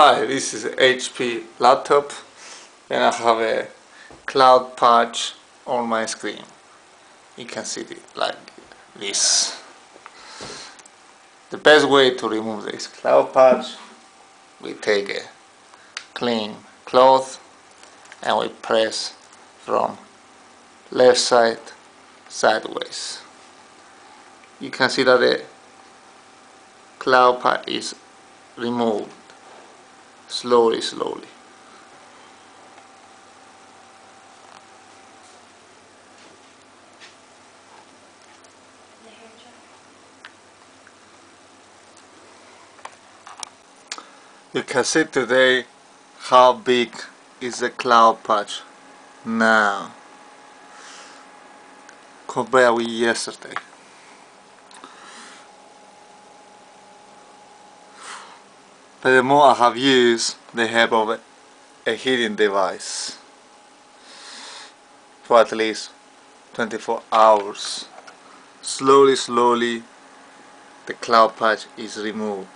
Hi, this is HP laptop and I have a cloud patch on my screen. You can see it like this. The best way to remove this cloud patch, we take a clean cloth and we press from left side sideways. You can see that the cloud patch is removed. Slowly. You can see today how big is the cloud patch now compared with yesterday. But the more I have used the help of a heating device for at least 24 hours, slowly the cloud patch is removed.